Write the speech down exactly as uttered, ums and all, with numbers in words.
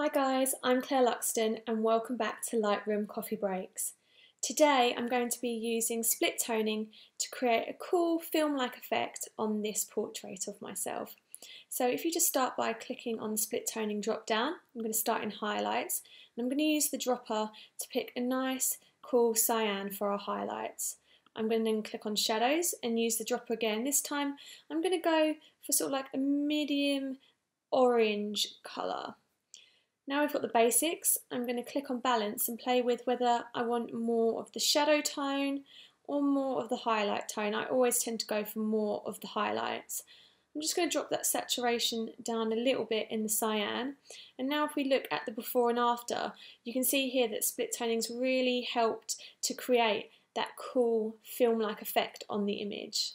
Hi guys, I'm Claire Luxton and welcome back to Lightroom Coffee Breaks. Today I'm going to be using split toning to create a cool film-like effect on this portrait of myself. So if you just start by clicking on the split toning drop down, I'm going to start in highlights and I'm going to use the dropper to pick a nice cool cyan for our highlights. I'm going to then click on shadows and use the dropper again. This time I'm going to go for sort of like a medium orange colour. Now we've got the basics, I'm going to click on balance and play with whether I want more of the shadow tone or more of the highlight tone. I always tend to go for more of the highlights. I'm just going to drop that saturation down a little bit in the cyan. And now if we look at the before and after, you can see here that split toning's really helped to create that cool film-like effect on the image.